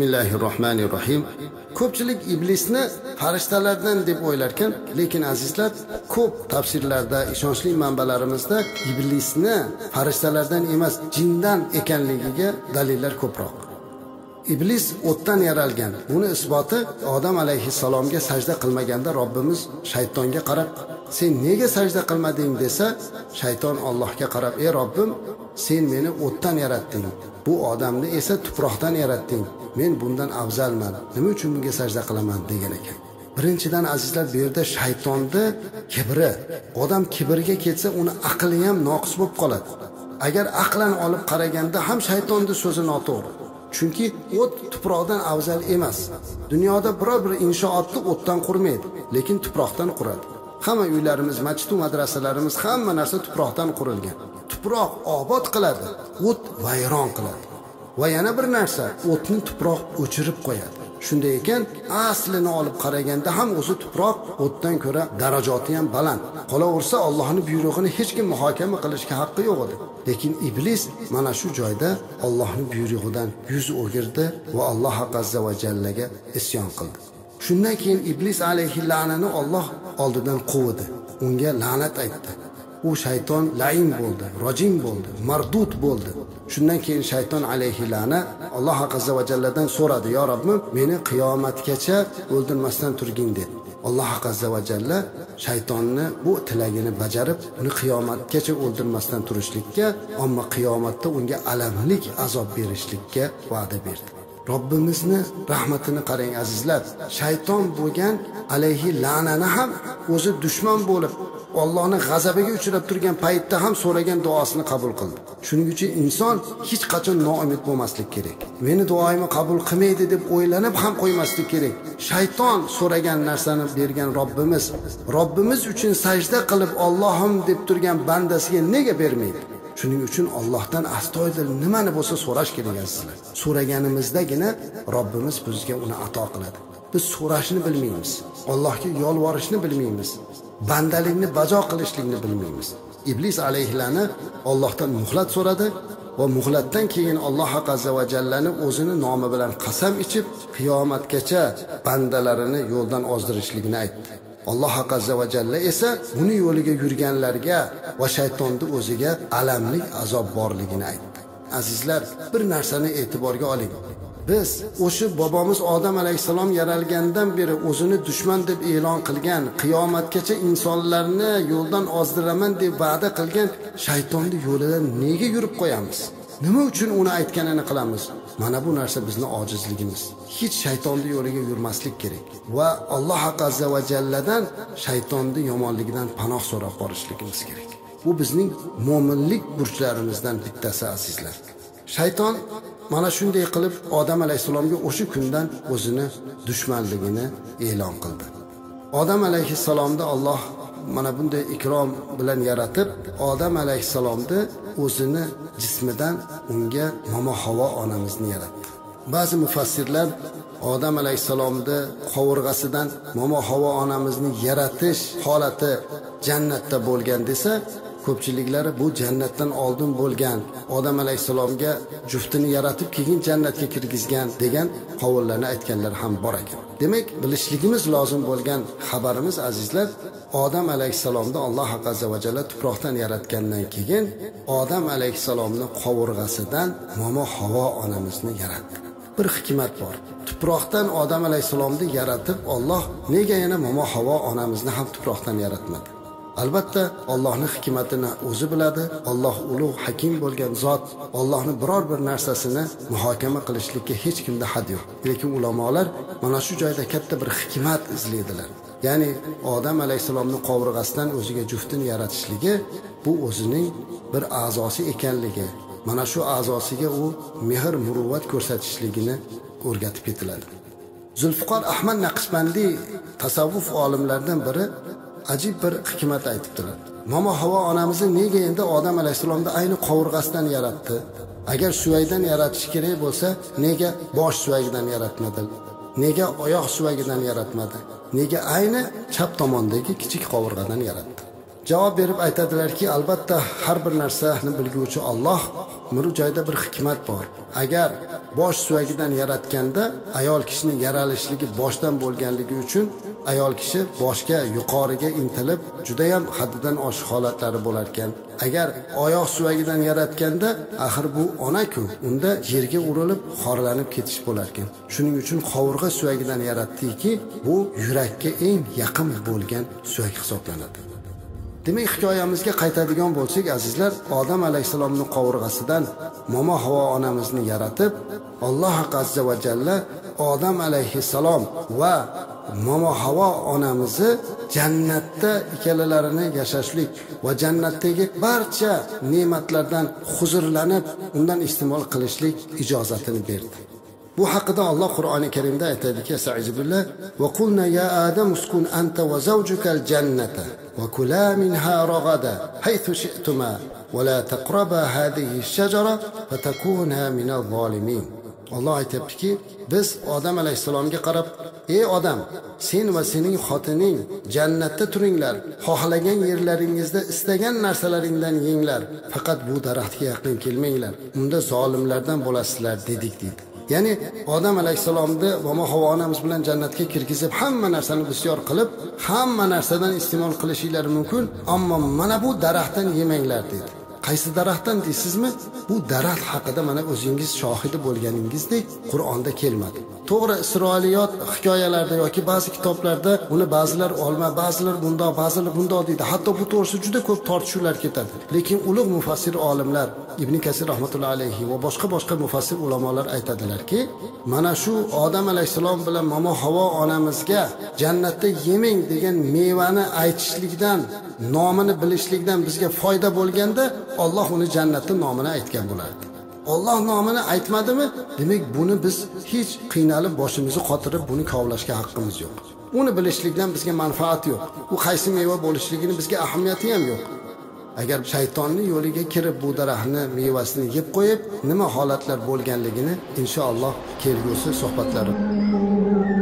Bismillahirrahmanirrahim. Ko'pchilik iblisni farishtalardan deb o'ylarkan, lekin azizlar, ko'p tafsirlarda, ishonchli manbalarimizda iblisni farishtalardan emas, jindan ekanligiga dalillar ko'proq. İblis o'tdan yaralgan. Buni isboti Odam alayhissalomga sajda qilmaganda Robbimiz shaytonga qarab, "Sen nega sajda qilmading?" desa, shayton Allohga qarab, "Ey Robbim, sen meni o'tdan yaratding. Bu odamni esa tuproqdan yaratding. Men bundan afzalman. Nima uchun bunga sajda qilaman?" degan ekan. Birinchidan azizlar, bu yerda shaytonni kibri. Odam kibrga ketsa, uni aqli ham noqis bo'lib qoladi. Agar aqlan olib qaraganda ham shaytonni so'zi noto'g'ri. Chunki o't tuproqdan afzal emas. Dunyoda biror bir inshootni o'tdan qurmaydi, lekin tuproqdan quradi. Hamma uylarimiz, masjid, madrasalarimiz, hamma narsa tuproqdan qurilgan. Tuproq obod qiladi, o't vayron qiladi. Va yana bir narsa, o'tni tuproq o'chirib qo'yadi. Shunday ekan, aslini olib qaraganda ham o'zi tuproq o'tdan ko'ra darajasi ham baland. Qolaversa Allohning buyrug'ini hech kim muhokama qilishga haqqi yo'q edi. Lekin iblis mana shu joyda Allohning buyrug'idan yuz o'girdi va Alloh azza va jallaga isyon qildi. Shundan keyin iblis alayhi la'nani Alloh oldidan quvdi. Unga la'nat aytdi. O shayton la'in bo'ldi, rojim bo'ldi, mardud bo'ldi. Shundan keyin shayton alayhi la'na Alloh azza va jalladan so'radi: "Ya Rabbim, meni qiyomatgacha o'ldirmasdan turgin" dedi. Alloh azza va jalla shaytonni bu tilagini bajarib, uni qiyomatgacha o'ldirmasdan turishlikka, ammo qiyomatda unga alamlik azob berishlikka va'da berdi. Robbimizni rahmatini qarang azizlar. Shayton bo'lgan alayhi la'nani ham o'zi dushman bo'lib Allohning g'azabiga uchrab turgan paytda ham so'ragan duosini qabul qildi. Shuning uchun inson hech qachon noumid bo'lmaslik kerak. Meni duoyimni qabul qilmaydi deb o'ylanib ham qo'ymaslik kerak. Shayton so'ragan narsani bergan Robbimiz, Robbimiz uchun sajda qilib Allohim deb turgan bandasiga nega bermaydi? Shuning uchun Allohdan astoydil nimani bo'lsa so'rash kerak azizlar. So'raganimizdagina Robbimiz bizga uni ato qiladi. Biz so'rashni bilmaymiz. Allohga yolvorishni bilmaymiz. Bandalikni bajo qilishlikni bilmaymiz. İblis alayhilani Allohdan muhlat so'radi va muhlatdan keyin Alloh azza va jallani o'zini nomi bilan qasam ichib, qiyomatgacha bandalarini yo'ldan ozdirishligini aytdi. Alloh azza va jalla esa uni yo'liga yurganlarga va shaytonni o'ziga alamli azob borligini aytdi. Azizlar, bir narsani e'tiborga oling. Biz o'sha bobomuz Odam alayhissalom yaralgandan beri o'zini dushman deb e'lon qilgan, qiyomatgacha insonlarni yo'ldan ozdiraman deb va'da qilgan shaytonni yo'lida nega yurib qo'yamiz? Nima uchun uni aytganini qilamiz? Mana bu narsa bizni ojizligimiz. Hech shaytonni yo'liga yurmaslik kerak va Alloh azza va jalladan shaytonni yomonligidan panoh so'rab borishligimiz kerak. Bu bizning mo'minlik burchlarimizdan bittasi azizlar. Shayton mana shunday qilib Odam alayhissalomga o'sha kundan o'zini dushmanligini e'lon qildi. Odam alayhissalomni Alloh mana bunday ikrom bilan yaratib, Odam alayhissalomni o'zini jismidan unga Momo Havo onamizni yaratdi. Ba'zi mufassirlar Odam alayhissalomni qovurg'asidan Momo Havo onamizni yaratish holati jannatda bo'lgan desa, ko'pchiliklari bu jannatdan oldin bo'lgan, Odam alayhissalomga juftini yaratib keyin jannatga kirgizgan degan qavllarni aytganlar ham bor ekan. Demak, bilishligimiz lozim bo'lgan xabarimiz azizlar, Odam alayhissalomni Alloh azza va jalla tuproqdan yaratgandan keyin Odam alayhissalomni qovurg'asidan Momo Havo onamizni yaratdi. Bir hikmat bor. Tuproqdan Odam alayhissalomni yaratib Alloh nega yana Momo Havo onamizni ham tuproqdan yaratmadi? Albatta Allohning hikmatini o'zi biladi. Alloh ulug' hakim bo'lgan zot. Allohning biror bir narsasini muhokama qilishlikka hech kimda had yo'q. Lekin ulamolar mana shu joyda katta bir hikmat izlaydilar. Ya'ni Odam alayhissalomning qovurg'asidan o'ziga juftini yaratishligi bu o'zining bir a'zosi ekanligi, mana shu a'zosiga u mehr muruvvat ko'rsatishligini o'rgatib ketiladi. Zulfiqor Ahmad Naqshbandiy tasavvuf olimlaridan biri ajib bir hikmat aytibdilar. Momo Havo onamizni nega endi Odam alayhissalomni ayni qovurg'asidan yaratdi? Agar suvaydan yaratish kerak bo'lsa, nega bosh suvagidan yaratmadi? Nega oyoq suvagidan yaratmadi? Nega ayni chap tomondagi kichik qovurg'adan yaratdi? Cevap verip aytadilar ki, albatta har bir narsani bilguvchi Alloh, muru joyda bir hikmat bor. Agar bosh suyagidan yaratganda ayol kishining yaralishligi boshdan bo'lganligi uchun ayol kishi boshga yuqoriga intilib, juda ham haddidan oshiq holatlari bo'lar ekan. Agar oyoq suyagidan yaratganda, axir bu ona-ku, unda yerga urilib, xorlanib ketish bo'lar ekan. Shuning uchun qovurg'a suyagidan yaratdiki, bu yurakka eng yaqin bo'lgan suyak hisoblanadi. Demek hikoyamizga qaytadigan bo'lsak azizlar, Odam alayhisalomning qovurg'asidan Momo Havo onamizni yaratib, Alloh azza va jalla Odam alayhisalom va Momo Havo onamizni jannatda ikkalalarini yashashlik va jannatdagi barcha ne'matlardan huzurlanib, undan iste'mol qilishlik ijozatini berdi. Bu haqida Alloh Qur'oni Karimda aytadiki, Sa'izullah va qulna ya adam uskun anta va zawjukal jannata وكلا منها رغدا حيث شئتما ولا تقربا هذه الشجرة فتكونا من الظالمين. Alloh aytibdiki, biz Odam alayhissalomga qarab, ey odam, sen va sening xotining jannatda turinglar, xohlagan yerlaringizda istagan narsalaringdan yenglar, faqat bu daraxtga yaqin kelmanglar, unda zolimlardan bo'lasizlar dedik dedi. Ya'ni Odam alayhissalomni va Momo Havo onamiz bilan jannatga kirgizib, hamma narsani bisyor qilib, hamma narsadan iste'mol qilishinglar mumkin, ammo mana bu daraxtdan yemanglar dedi. Qaysi daraxtdan deysizmi? Bu daraxt haqida mana o'zingiz shohidi bo'lganingizdek Qur'onda kelmadi. To'g'ri, Isroiliyot hikoyalarida yoki ba'zi kitoblarda uni ba'zilar olma, ba'zilar bundoq, ba'zilar bundoq deydi. Hatto bu to'g'risida juda ko'p tortishuvlar ketadi. Lekin ulug' mufassir olimlar Ibn Kasir rahmatullohi alayhi va boshqa mufassir ulamolar aytadilarki, mana shu Odam alayhissalom bilan Momo Havo onamizga jannatda yeming degan mevani aytishlikdan, nomini bilishlikdan bizga foyda bo'lganda Alloh uni jannatning nomini aytgan bo'lardi. Alloh nomini aytmadimi? Demek buni biz hech qiynalib boshimizni qotirib buni kovlashga haqqimiz yo'q. Uni bilishlikdan bizga manfaat yo'q. U qaysi meva bo'lishligini bizga ahamiyati ham yo'q. Agar shaytonning yo'liga kirib bu daraxtni mevasini yeb qo'yib, nima holatlar bo'lganligini inshaalloh kelgusi suhbatlarim